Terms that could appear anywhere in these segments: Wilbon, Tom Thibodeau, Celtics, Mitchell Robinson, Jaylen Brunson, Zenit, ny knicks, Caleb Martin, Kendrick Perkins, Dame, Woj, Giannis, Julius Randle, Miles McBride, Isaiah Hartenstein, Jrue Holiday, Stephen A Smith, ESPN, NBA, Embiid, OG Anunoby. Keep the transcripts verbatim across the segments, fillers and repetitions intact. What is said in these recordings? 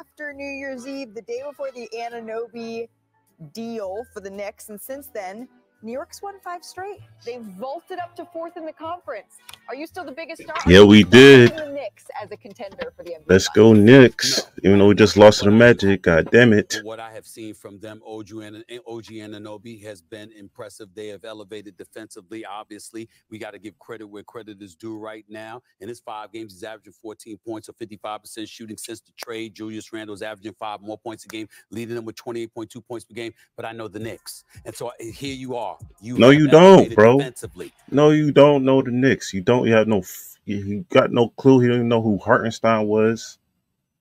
after New Year's Eve, the day before the Anunoby deal for the Knicks. And since then, New York's won five straight. They vaulted up to fourth in the conference. Are you still the biggest star? Yeah, we did. The Knicks as a contender for the M V P. Let's go Knicks. No. Even though we just lost to the Magic. God damn it. What I have seen from them, O G and O G Anunoby, has been impressive. They have elevated defensively, obviously. We got to give credit where credit is due right now. In his five games, he's averaging fourteen points or fifty-five percent shooting since the trade. Julius Randle is averaging five more points a game, leading them with twenty-eight point two points per game. But I know the Knicks. And so here you are. You no, you don't, bro. No, you don't know the Knicks. You don't. You have no. You got no clue. He didn't even know who Hartenstein was.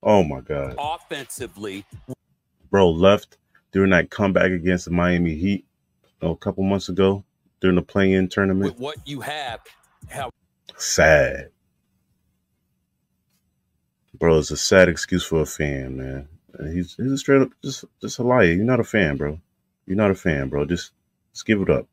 Oh my God. Offensively, bro, left during that comeback against the Miami Heat a couple months ago during the play-in tournament. With what you have, how sad, bro. It's a sad excuse for a fan, man. He's he's a straight up just just a liar. You're not a fan, bro. You're not a fan, bro. Just. Let's give it up.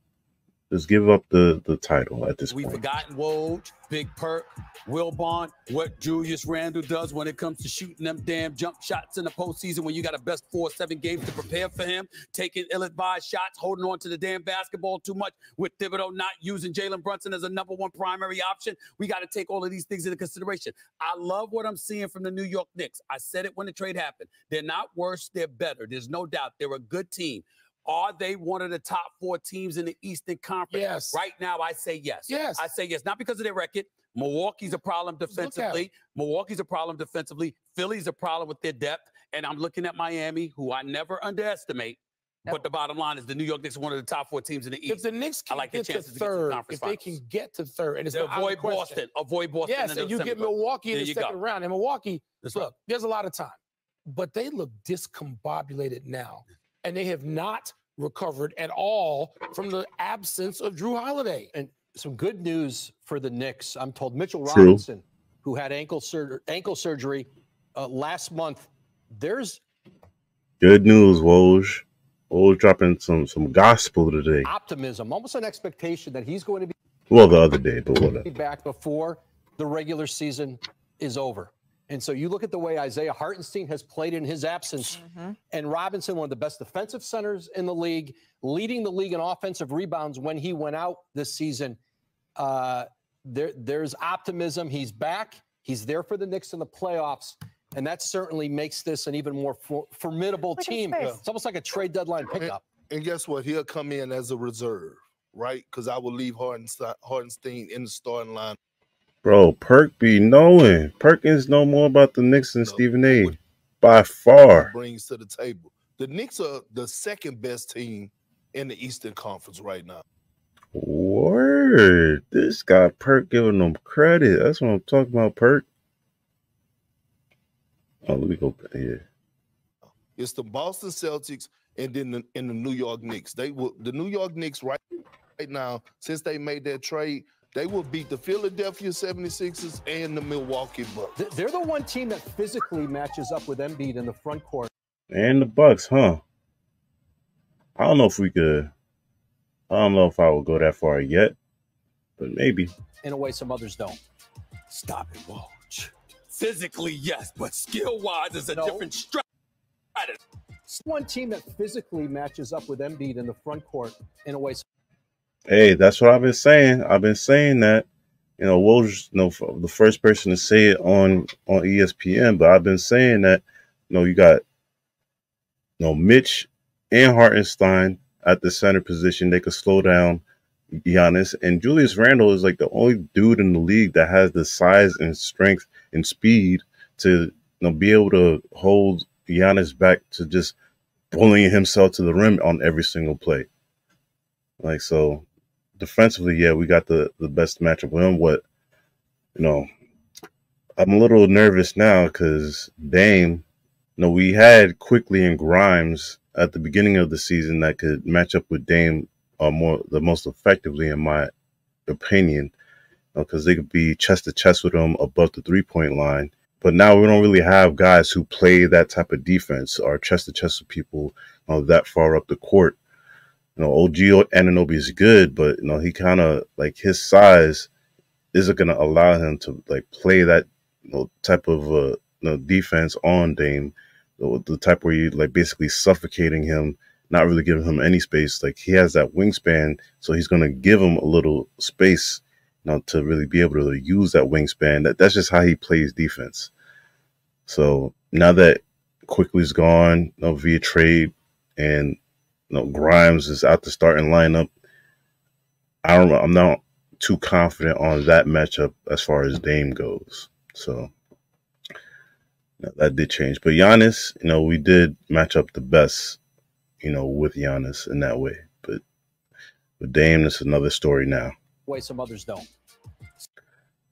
Let's give up the, the title at this We've point. We've forgotten Woj, Big Perk, Wilbon, what Julius Randle does when it comes to shooting them damn jump shots in the postseason when you got a best four, seven games to prepare for him, taking ill-advised shots, holding on to the damn basketball too much, with Thibodeau not using Jaylen Brunson as a number one primary option. We got to take all of these things into consideration. I love what I'm seeing from the New York Knicks. I said it when the trade happened. They're not worse. They're better. There's no doubt. They're a good team. Are they one of the top four teams in the Eastern Conference? Yes. Right now, I say yes. Yes. I say yes, not because of their record. Milwaukee's a problem defensively. Milwaukee's a problem defensively. Philly's a problem with their depth. And I'm looking at Miami, who I never underestimate. No. But the bottom line is the New York Knicks are one of the top four teams in the East. If the Knicks can I like get to third, to get to the if they can get to third, and it's the avoid Boston, avoid Boston. Yes, and you get Milwaukee in the second round. And Milwaukee, look, there's a lot of time. But they look discombobulated now. And they have not recovered at all from the absence of Jrue Holiday. And some good news for the Knicks. I'm told Mitchell True. Robinson, who had ankle, sur ankle surgery uh, last month, there's... Good news, Woj. Woj dropping some, some gospel today. Optimism, almost an expectation that he's going to be... Well, the other day, but whatever. ...back before the regular season is over. And so you look at the way Isaiah Hartenstein has played in his absence, mm-hmm. and Robinson, one of the best defensive centers in the league, leading the league in offensive rebounds when he went out this season. Uh, there, there's optimism. He's back. He's there for the Knicks in the playoffs, and that certainly makes this an even more for formidable Look team. It's almost like a trade deadline pickup. And, and guess what? He'll come in as a reserve, right? Because I will leave Hartenstein in the starting line. Bro, Perk be knowing. Perkins know more about the Knicks than Stephen A. by far. Brings to the table. The Knicks are the second best team in the Eastern Conference right now. Word. This guy Perk giving them credit. That's what I'm talking about, Perk. Oh, let me go here. It's the Boston Celtics and then the, and the New York Knicks. They will the New York Knicks right, right now, since they made their trade. They will beat the Philadelphia seventy-sixers and the Milwaukee Bucks. They're the one team that physically matches up with Embiid in the front court. And the Bucks, huh? I don't know if we could. I don't know if I would go that far yet, but maybe. In a way, some others don't. Stop it, Woj. Physically, yes, but skill-wise, it's a no. different strategy. One team that physically matches up with Embiid in the front court in a way. Hey, that's what I've been saying. I've been saying that, you know, Woj, you know, the first person to say it on on E S P N. But I've been saying that, you know, you got, you know, Mitch and Hartenstein at the center position. They could slow down Giannis, and Julius Randle is like the only dude in the league that has the size and strength and speed to, you know, be able to hold Giannis back to just bullying himself to the rim on every single play. Like so. Defensively, yeah, we got the, the best matchup with him. What, you know, I'm a little nervous now because Dame, you know, we had Quickly and Grimes at the beginning of the season that could match up with Dame uh, more the most effectively, in my opinion, because you know, they could be chest to chest with him above the three point line. But now we don't really have guys who play that type of defense or chest to chest with people you know, that far up the court. You know, O G Anunoby is good, but, you know, he kind of, like, his size isn't going to allow him to, like, play that, you know, type of, uh, you you know, defense on Dame, the, the type where you like basically suffocating him, not really giving him any space. Like, he has that wingspan, so he's going to give him a little space now to really be able to use that wingspan. That, that's just how he plays defense. So now that Quickly's gone, you know, via trade, and you know, Grimes is out the starting lineup, I don't know, I'm not too confident on that matchup as far as Dame goes. So you know, that did change. But Giannis, you know, we did match up the best, you know, with Giannis in that way. But with Dame, that's another story now. Way some others don't.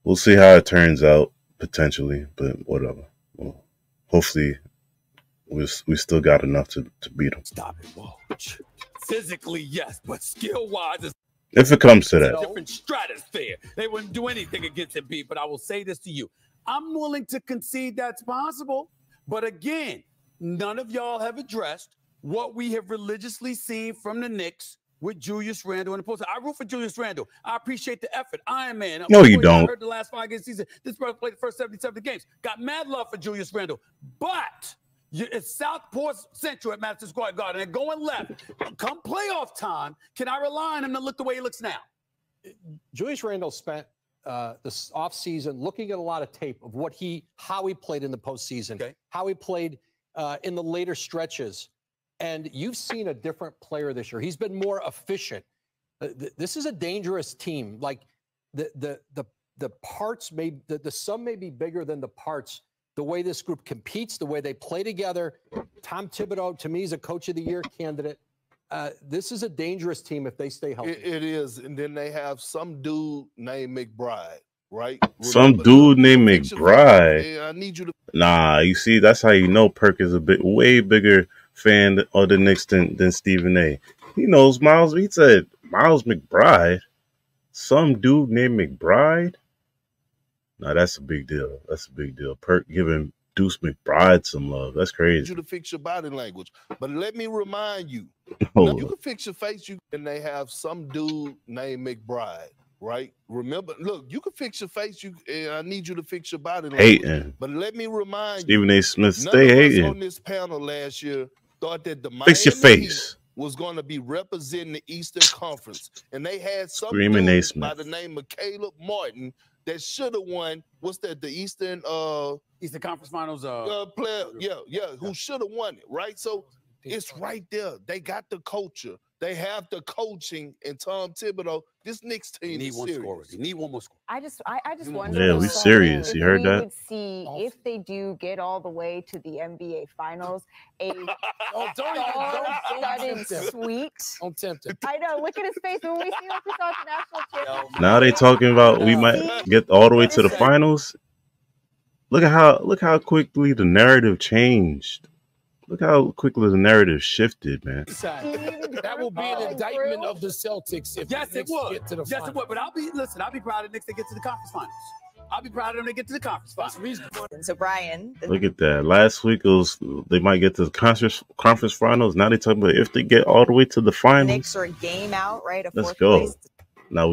We'll see how it turns out potentially, but whatever. Well, hopefully we we still got enough to, to beat them. Stop it, Woj. Physically, yes, but skill-wise, it's if it comes to that. Different stratosphere. They wouldn't do anything against Embiid, but I will say this to you. I'm willing to concede that's possible, but again, none of y'all have addressed what we have religiously seen from the Knicks with Julius Randle in the post. I root for Julius Randle. I appreciate the effort. Iron Man. No, you don't. I heard the last five games season. This brother played the first seventy-seven games. Got mad love for Julius Randle. But it's Southport Central at Madison Square Garden. And going left, come playoff time, can I rely on him to look the way he looks now? Julius Randle spent uh, this offseason looking at a lot of tape of what he, how he played in the postseason, okay, how he played uh, in the later stretches. And you've seen a different player this year. He's been more efficient. This is a dangerous team. Like the the the the parts may the, the sum may be bigger than the parts. The way this group competes, the way they play together. Tom Thibodeau, to me, is a coach of the year candidate. Uh, this is a dangerous team if they stay healthy. It, it is, and then they have some dude named McBride, right? Remember some dude named McBride. Yeah, I need you to. Nah, you see, that's how you know Perk is a bit way bigger fan of the Knicks than, than Stephen A. He knows Miles. He said Miles McBride, some dude named McBride. Now that's a big deal. That's a big deal. Perk giving Deuce McBride some love. That's crazy. You to fix your body language, but let me remind you, now, you can fix your face. You and they have some dude named McBride, right? Remember, look, you can fix your face. You and I need you to fix your body language. Hating, but let me remind Stephen A. Smith, you, stay hating. On this panel last year, thought that the fix Miami your face was going to be representing the Eastern Conference, and they had some Screaming dude by the name of Caleb Martin that should have won. What's that? The Eastern uh Eastern Conference Finals uh, uh player, yeah, yeah, who should have won it, right? So it's right there. They got the culture. They have the coaching and Tom Thibodeau. This Knicks team need is one serious. Score. You need one more score. I just, I, I just wonder. Yeah, we serious. If you heard we that? Would see if they do get all the way to the N B A Finals, a oh, don't, don't, don't sweet. Don't tempt him. I know. Look at his face when we see what we saw the national champion. Now they talking about we might get all the way to the finals. Look at how, look how quickly the narrative changed. Look how quickly the narrative shifted, man. That will be an indictment of the Celtics if yes, the Knicks it would. Get to the yes, finals. Yes, it would. But I'll be, listen, I'll be proud of the Knicks to get to the conference finals. I'll be proud of them to get to the conference finals. That's reasonable. So, Brian. Look at that. Last week, it was, they might get to the conference, conference finals. Now they're talking about if they get all the way to the finals. The Knicks are a game out, right? A Let's go. Place. Now we